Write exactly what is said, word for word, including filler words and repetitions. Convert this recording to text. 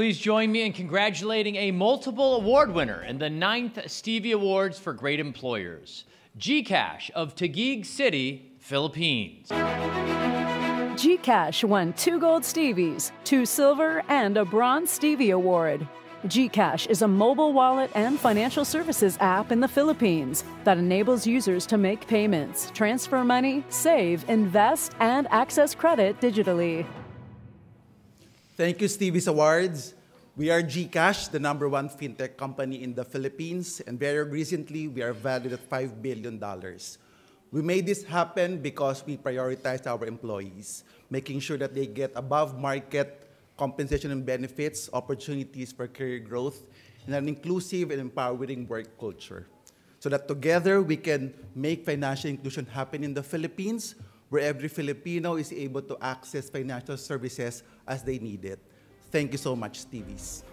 Please join me in congratulating a multiple award winner in the ninth Stevie Awards for Great Employers, GCash of Taguig City, Philippines. GCash won two gold Stevies, two silver, and a bronze Stevie Award. GCash is a mobile wallet and financial services app in the Philippines that enables users to make payments, transfer money, save, invest, and access credit digitally. Thank you, Stevie's Awards. We are GCash, the number one fintech company in the Philippines, and very recently, we are valued at five billion dollars. We made this happen because we prioritized our employees, making sure that they get above-market compensation and benefits, opportunities for career growth, and an inclusive and empowering work culture. So that together we can make financial inclusion happen in the Philippines, where every Filipino is able to access financial services as they need it. Thank you so much, Stevie's.